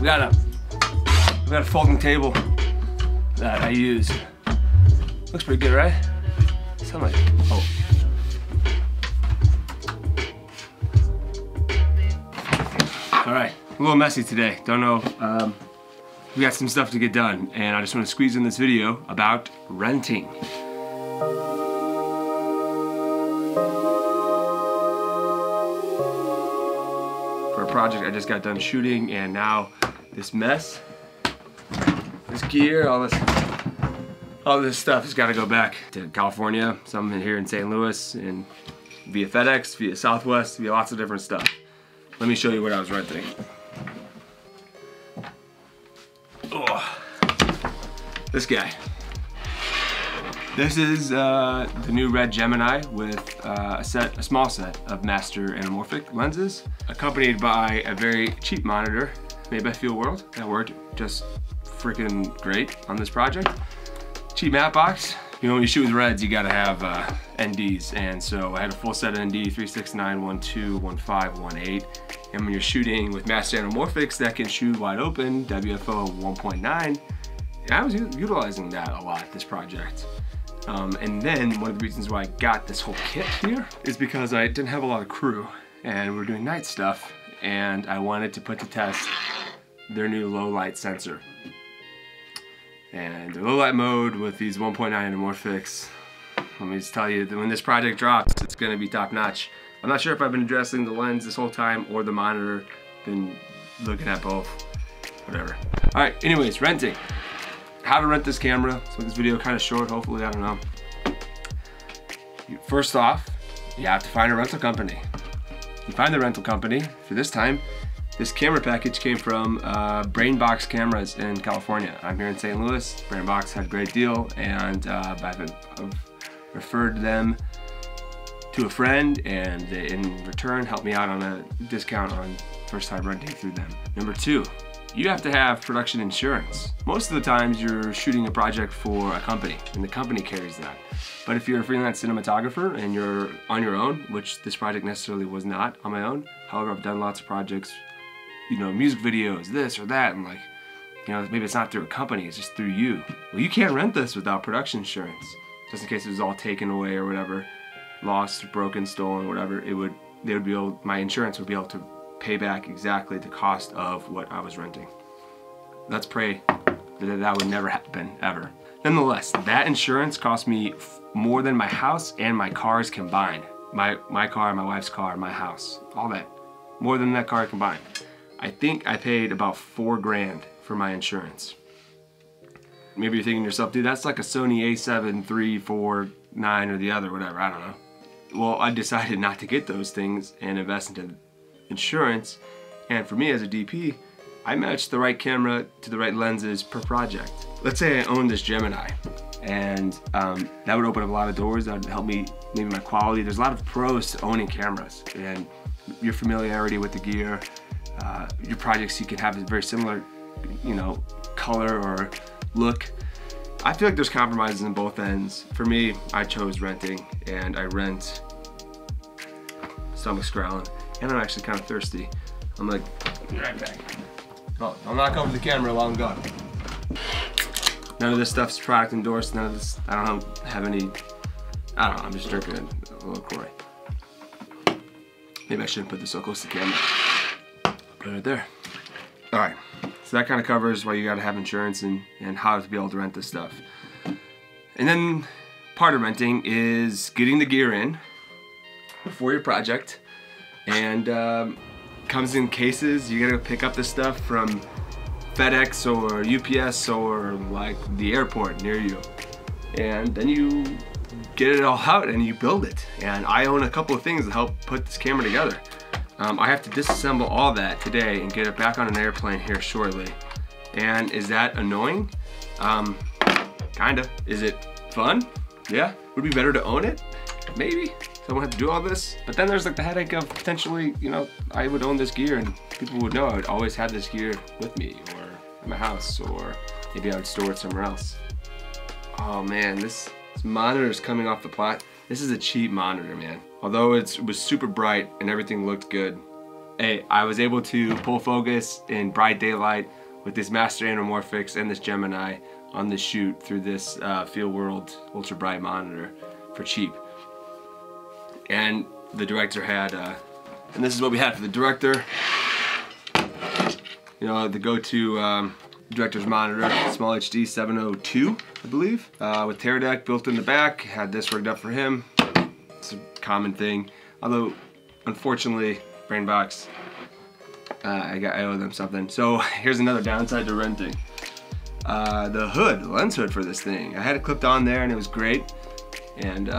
We got a folding table that I use. Looks pretty good, right? Sound like, oh. All right, a little messy today, don't know. We got some stuff to get done, and I just want to squeeze in this video about renting. For a project I just got done shooting, and now this mess, this gear, all this stuff has got to go back to California. Some here in St. Louis, and via FedEx, via Southwest, via lots of different stuff. Let me show you what I was renting. Oh, this guy. This is the new Red Gemini with a small set of Master Anamorphic lenses, accompanied by a very cheap monitor made by Feel World that worked just freaking great on this project. Cheap matte box. You know, when you shoot with reds, you gotta have NDs. And so I had a full set of ND, 369, 12, 15, 18. And when you're shooting with Master Anamorphics that can shoot wide open, WFO 1.9, and I was utilizing that a lot, this project. And then one of the reasons why I got this whole kit here is because I didn't have a lot of crew and we were doing night stuff, and I wanted to put to test their new low light sensor. And the low light mode with these 1.9 Anamorphics, let me just tell you that when this project drops, it's gonna be top notch. I'm not sure if I've been addressing the lens this whole time or the monitor, been looking at both, whatever. All right, anyways, renting. How to rent this camera. So this video kind of short, hopefully, I don't know. First off, you have to find a rental company. You find the rental company. For this time, this camera package came from Brain Box Cameras in California. I'm here in St. Louis. Brain Box had a great deal, and I've referred them to a friend, and they, in return, helped me out on a discount on first time renting through them. Number two, you have to have production insurance. Most of the times you're shooting a project for a company, and the company carries that. But if you're a freelance cinematographer and you're on your own, which this project necessarily was not on my own, however, I've done lots of projects, you know, music videos, this or that, and like, you know, maybe it's not through a company, it's just through you. Well, you can't rent this without production insurance, just in case it was all taken away or whatever, lost, broken, stolen, whatever. They would be able, my insurance would be able to pay back exactly the cost of what I was renting. Let's pray that that would never happen, ever. Nonetheless, that insurance cost me more than my house and my cars combined. My car, my wife's car, my house, all that, more than that car combined. I think I paid about $4,000 for my insurance. Maybe you're thinking to yourself, dude, that's like a Sony A7, 3, 4, 9, or the other, whatever, I don't know. Well, I decided not to get those things and invest into insurance. And for me as a DP, I matched the right camera to the right lenses per project. Let's say I owned this Gemini, and that would open up a lot of doors. That would help me, maybe my quality. There's a lot of pros to owning cameras, and your familiarity with the gear, your projects you can have is very similar, you know, color or look. I feel like there's compromises on both ends. For me, I chose renting, and I rent. Stomach's growling, and I'm actually kind of thirsty. I'm like, I'll be right back. Oh, I'll knock over the camera while I'm gone. None of this stuff's product endorsed, none of this, I don't have any, I don't know, I'm just drinking a little Corey. Maybe I shouldn't put this so close to the camera. Put it right there. All right, so that kind of covers why you gotta have insurance and how to be able to rent this stuff. And then part of renting is getting the gear in for your project, and comes in cases. You gotta go pick up this stuff from FedEx or UPS or like the airport near you, and then you get it all out and you build it. And I own a couple of things that help put this camera together. I have to disassemble all that today and get it back on an airplane here shortly. And is that annoying? Kinda. Is it fun? Yeah. Would it be better to own it? Maybe. So I won't have to do all this. But then there's like the headache of potentially, you know, I would own this gear and people would know I would always have this gear with me or in my house, or maybe I would store it somewhere else. Oh man, this monitor is coming off the plot. This is a cheap monitor, man. Although it was super bright and everything looked good, I was able to pull focus in bright daylight with this Master Anamorphic and this Gemini on this shoot through this Feel World ultra bright monitor for cheap. And the director had, and this is what we had for the director. You know, the go-to director's monitor, Small HD 702, I believe, with Teradek built in the back. Had this rigged up for him. It's a common thing, although unfortunately, Brain Box, I owe them something. So here's another downside to renting. The hood, lens hood for this thing. I had it clipped on there and it was great, and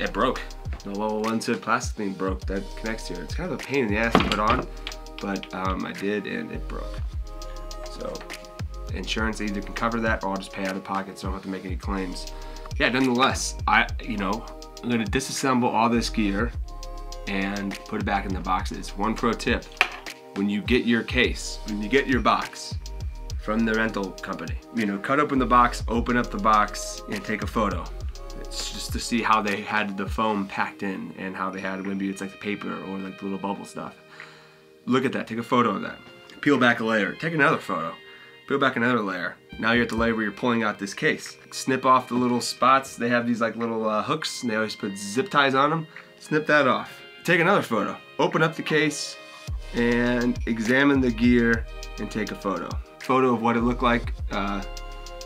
it broke. The little lens hood plastic thing broke that connects here. It's kind of a pain in the ass to put on, but I did, and it broke. So insurance either can cover that, or I'll just pay out of pocket, so I don't have to make any claims. Yeah, nonetheless, I'm gonna disassemble all this gear and put it back in the boxes. One pro tip: when you get your case, when you get your box from the rental company, cut open the box, open up the box, and take a photo. It's just to see how they had the foam packed in and how they had maybe it's like the paper or like the little bubble stuff. Look at that, take a photo of that. Peel back a layer, take another photo. Peel back another layer. Now you're at the layer where you're pulling out this case. Snip off the little spots. They have these like little hooks, and they always put zip ties on them. Snip that off. Take another photo. Open up the case and examine the gear and take a photo. Photo of what it looked like.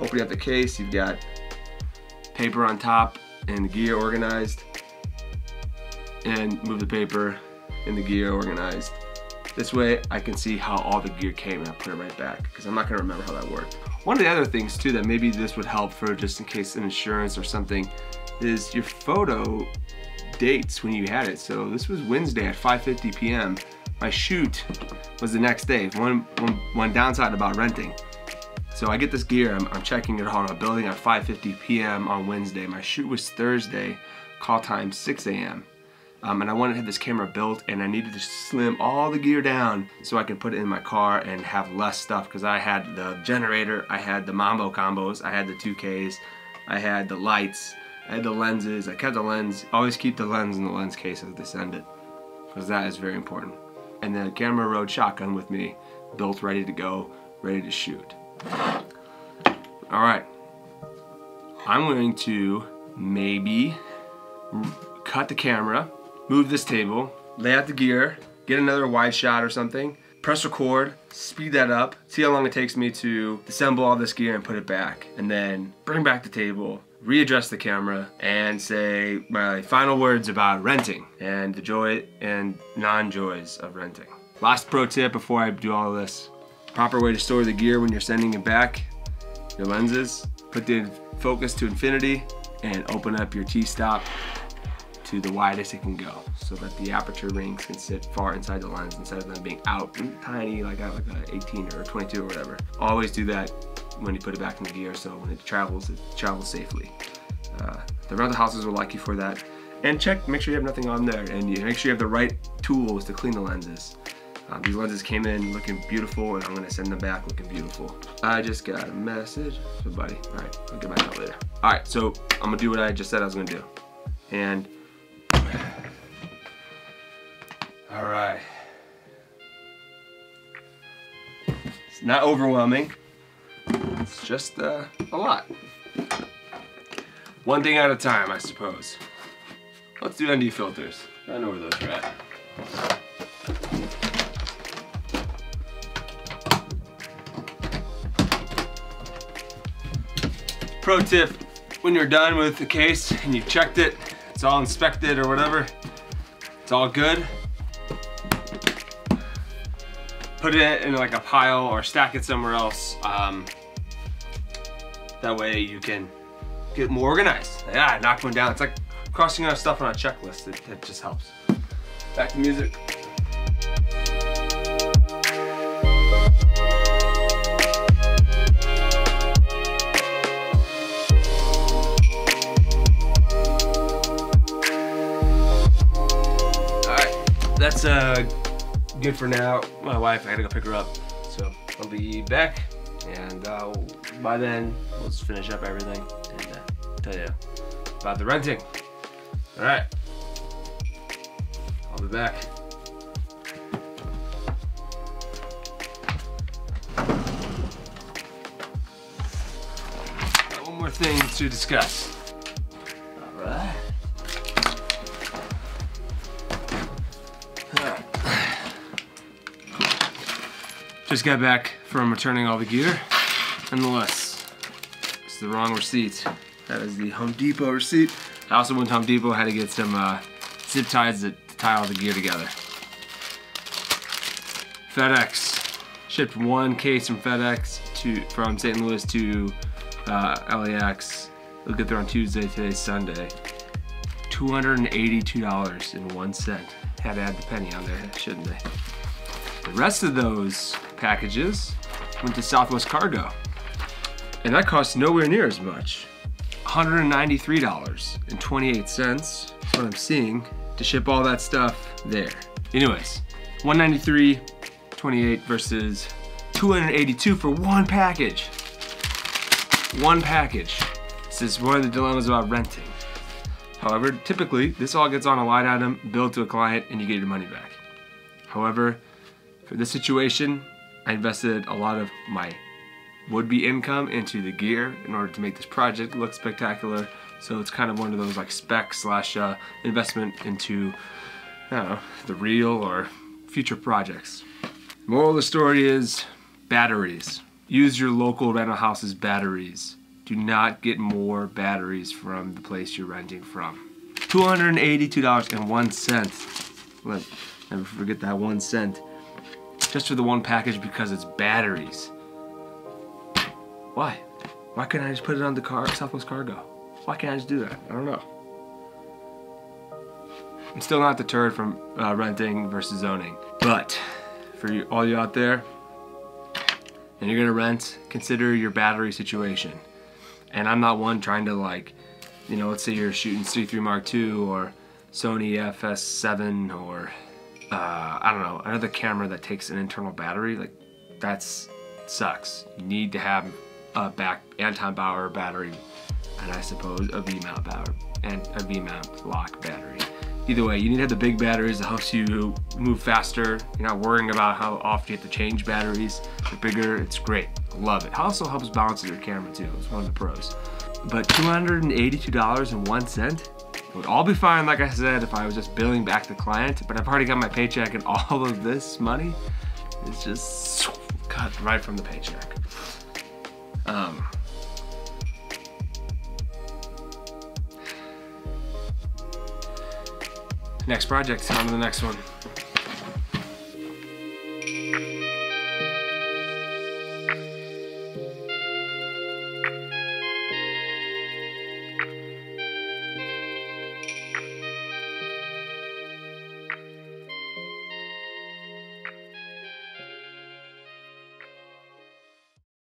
Opening up the case, you've got paper on top and the gear organized. And move the paper and the gear organized. This way I can see how all the gear came and I put it right back, because I'm not gonna remember how that worked. One of the other things too that maybe this would help for, just in case an insurance or something, is your photo dates when you had it. So this was Wednesday at 5:50 p.m. My shoot was the next day. One downside about renting. So I get this gear, I'm checking it on a building at 5:50 p.m. on Wednesday. My shoot was Thursday, call time 6 a.m. And I wanted to have this camera built, and I needed to slim all the gear down so I could put it in my car and have less stuff, because I had the generator, I had the Mambo combos, I had the 2Ks, I had the lights, I had the lenses, I kept the lens. Always keep the lens in the lens case as they send it, because that is very important. And the camera rode shotgun with me, built, ready to go, ready to shoot. All right, I'm going to maybe cut the camera, move this table, lay out the gear, get another wide shot or something, press record, speed that up, see how long it takes me to assemble all this gear and put it back, and then bring back the table, readjust the camera, and say my final words about renting and the joy and non-joys of renting. Last pro tip before I do all this: proper way to store the gear when you're sending it back, your lenses, put the focus to infinity and open up your T-stop to the widest it can go, so that the aperture rings can sit far inside the lens instead of them being out tiny, like out like an 18 or 22 or whatever. Always do that when you put it back in the gear, so when it travels safely. The rental houses will like you for that. And check, make sure you have nothing on there, and you make sure you have the right tools to clean the lenses. These lenses came in looking beautiful, and I'm gonna send them back looking beautiful. I just got a message, somebody. All right, I'll get my out later. All right, so I'm gonna do what I just said I was gonna do. And all right, it's not overwhelming. It's just a lot. One thing at a time, I suppose. Let's do ND filters. I know where those are at. Pro tip: when you're done with the case and you've checked it, it's all inspected or whatever, it's all good, put it in like a pile or stack it somewhere else. That way you can get more organized. Yeah, knock one down. It's like crossing out stuff on a checklist. It just helps. Back to music. All right, that's good for now. My wife, I gotta go pick her up, so I'll be back, and by then we'll just finish up everything and tell you about the renting. All right, I'll be back. of things to discuss. All right. Just got back from returning all the gear. Nonetheless, it's the wrong receipt. That is the Home Depot receipt. I also went to Home Depot, had to get some zip ties that tie all the gear together. FedEx. Shipped one case from FedEx from St. Louis to LAX. We'll get there on Tuesday, today's Sunday. $282.01. Had to add the penny on there, shouldn't they? The rest of those packages went to Southwest Cargo. And that cost nowhere near as much. $193.28 is what I'm seeing to ship all that stuff there. Anyways, $193.28 versus $282 for one package. One package. This is one of the dilemmas about renting. However, typically, this all gets on a line item, billed to a client, and you get your money back. However, for this situation, I invested a lot of my would-be income into the gear in order to make this project look spectacular. So it's kind of one of those like specs slash investment into, I don't know, the real or future projects. Moral of the story is batteries. Use your local rental house's batteries. Do not get more batteries from the place you're renting from. $282.01. Let's never forget that 1 cent. Just for the one package because it's batteries. Why? Why couldn't I just put it on the car, Southwest Cargo? Why can't I just do that? I don't know. I'm still not deterred from renting versus owning, but for you, all you out there, and you're gonna rent, consider your battery situation. And I'm not one trying to like, you know, let's say you're shooting C3 Mark II or Sony FS7 or I don't know, another camera that takes an internal battery, like that's sucks. You need to have a Anton Bauer battery, and I suppose a V-mount battery and a V-mount lock battery. Either way, you need to have the big batteries that helps you move faster. You're not worrying about how often you have to change batteries. The bigger, it's great. I love it. It also helps balance your camera too. It's one of the pros. But $282.01. It would all be fine, like I said, if I was just billing back the client, but I've already got my paycheck and all of this money is just cut right from the paycheck. Next project, on to the next one.